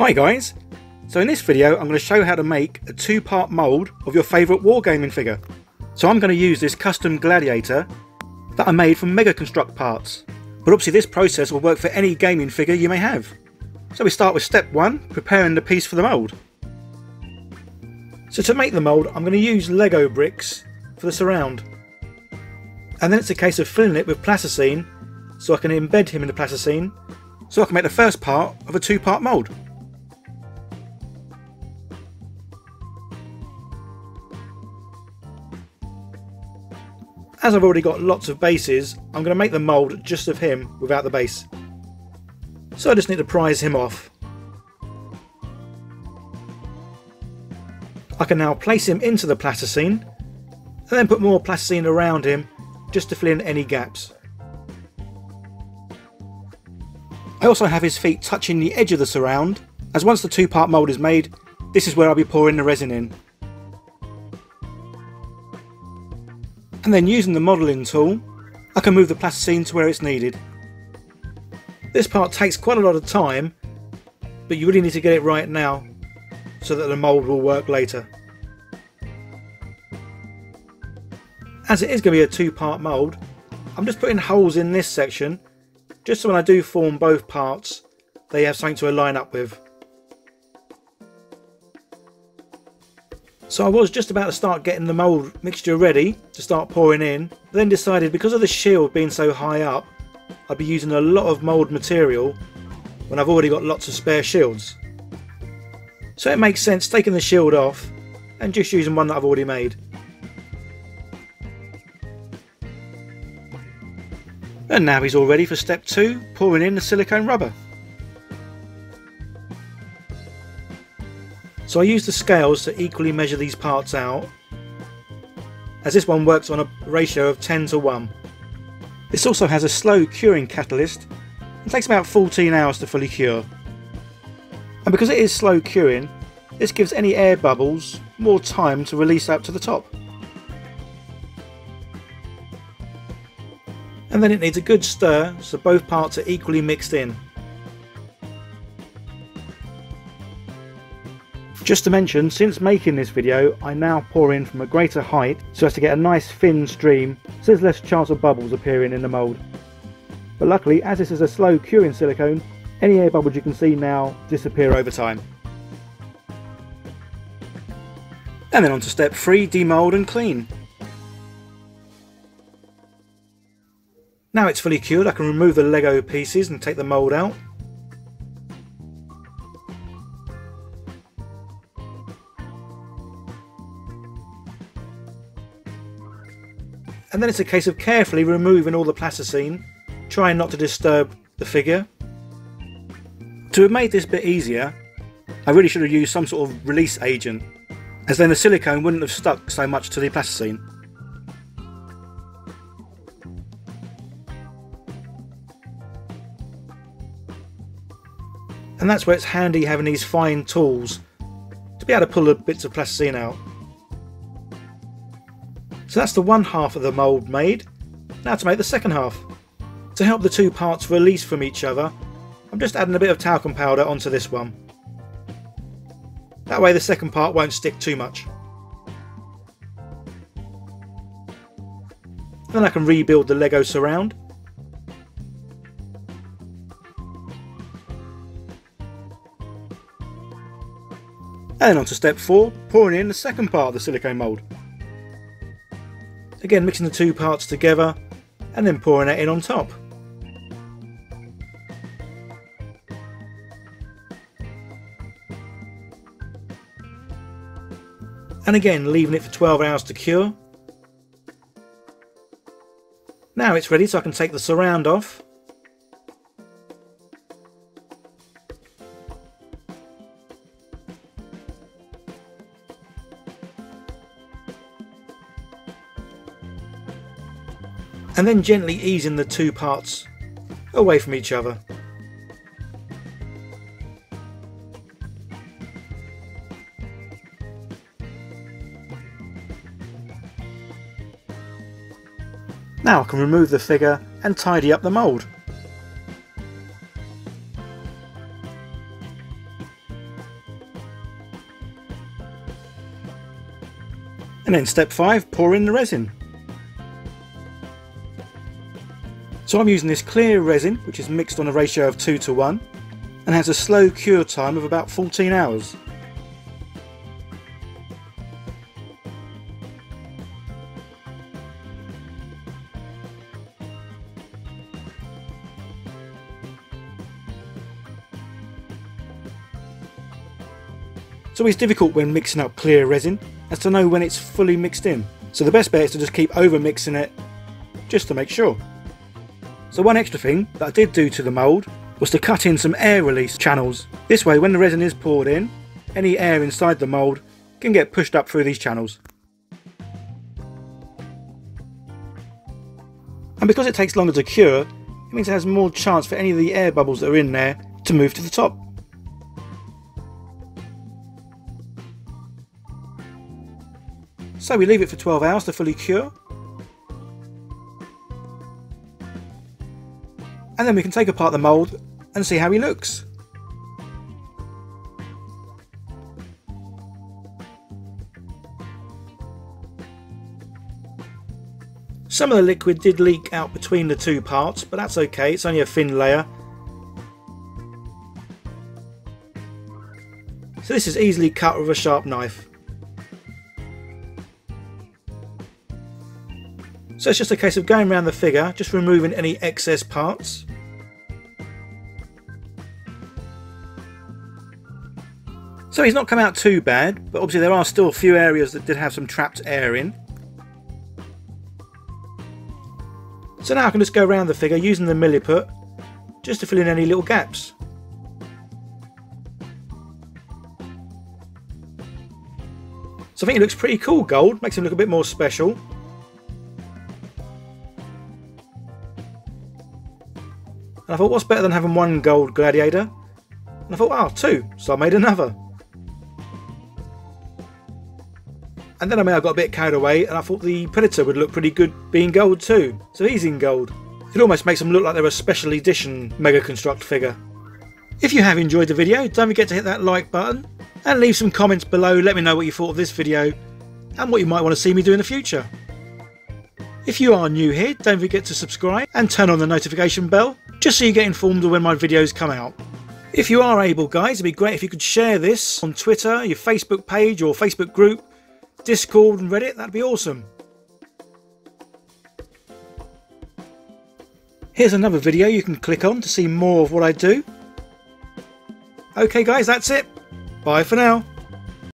Hi guys! So in this video I'm going to show you how to make a two-part mould of your favourite wargaming figure. So I'm going to use this custom gladiator that I made from Mega Construct parts, but obviously this process will work for any gaming figure you may have. So we start with step 1, preparing the piece for the mould. So to make the mould I'm going to use Lego bricks for the surround, and then it's a case of filling it with plasticine so I can embed him in the plasticine so I can make the first part of a two-part mould. As I've already got lots of bases, I'm going to make the mould just of him without the base. So I just need to prise him off. I can now place him into the plasticine and then put more plasticine around him just to fill in any gaps. I also have his feet touching the edge of the surround, as once the two-part mould is made, this is where I'll be pouring the resin in. And then using the modelling tool, I can move the plasticine to where it's needed. This part takes quite a lot of time, but you really need to get it right now so that the mould will work later. As it is going to be a two-part mould, I'm just putting holes in this section just so when I do form both parts they have something to align up with. So I was just about to start getting the mould mixture ready to start pouring in, then decided because of the shield being so high up I'd be using a lot of mould material when I've already got lots of spare shields. So it makes sense taking the shield off and just using one that I've already made. And now he's all ready for step 2, pouring in the silicone rubber. So I use the scales to equally measure these parts out, as this one works on a ratio of 10:1. This also has a slow curing catalyst and takes about 14 hours to fully cure. And because it is slow curing, this gives any air bubbles more time to release out to the top. And then it needs a good stir so both parts are equally mixed in. Just to mention, since making this video I now pour in from a greater height so as to get a nice thin stream, so there's less chance of bubbles appearing in the mould. But luckily, as this is a slow curing silicone, any air bubbles you can see now disappear over time. And then on to step 3, demould and clean. Now it's fully cured, I can remove the Lego pieces and take the mould out. And then it's a case of carefully removing all the plasticine, trying not to disturb the figure. To have made this bit easier, I really should have used some sort of release agent, as then the silicone wouldn't have stuck so much to the plasticine. And that's where it's handy having these fine tools to be able to pull the bits of plasticine out. So that's the one half of the mould made. Now to make the second half. To help the two parts release from each other, I'm just adding a bit of talcum powder onto this one. That way the second part won't stick too much. Then I can rebuild the Lego surround. And on to step 4, pouring in the second part of the silicone mould. Again, mixing the two parts together and then pouring it in on top. And again, leaving it for 12 hours to cure. Now it's ready, so I can take the surround off. And then gently easing the two parts away from each other. Now I can remove the figure and tidy up the mould. And then step 5, pour in the resin. So I'm using this clear resin, which is mixed on a ratio of 2 to 1 and has a slow cure time of about 14 hours. So it's difficult when mixing up clear resin as to know when it's fully mixed in. So the best bet is to just keep over mixing it just to make sure. So one extra thing that I did do to the mould was to cut in some air release channels. This way when the resin is poured in, any air inside the mould can get pushed up through these channels. And because it takes longer to cure, it means it has more chance for any of the air bubbles that are in there to move to the top. So we leave it for 12 hours to fully cure, and then we can take apart the mould and see how he looks. Some of the liquid did leak out between the two parts, but that's okay, it's only a thin layer. So this is easily cut with a sharp knife. So it's just a case of going around the figure, just removing any excess parts. So he's not come out too bad, but obviously there are still a few areas that did have some trapped air in. So now I can just go around the figure using the Milliput, just to fill in any little gaps. So I think it looks pretty cool gold, makes him look a bit more special. And I thought, what's better than having one gold gladiator? And I thought, oh, two, so I made another. And then I got a bit carried away and I thought the Predator would look pretty good being gold too. So he's in gold. It almost makes them look like they're a special edition Mega Construct figure. If you have enjoyed the video, don't forget to hit that like button and leave some comments below. Let me know what you thought of this video and what you might want to see me do in the future. If you are new here, don't forget to subscribe and turn on the notification bell, just so you get informed of when my videos come out. If you are able, guys, it'd be great if you could share this on Twitter, your Facebook page or Facebook group, Discord and Reddit, that'd be awesome. Here's another video you can click on to see more of what I do. Okay guys, that's it. Bye for now.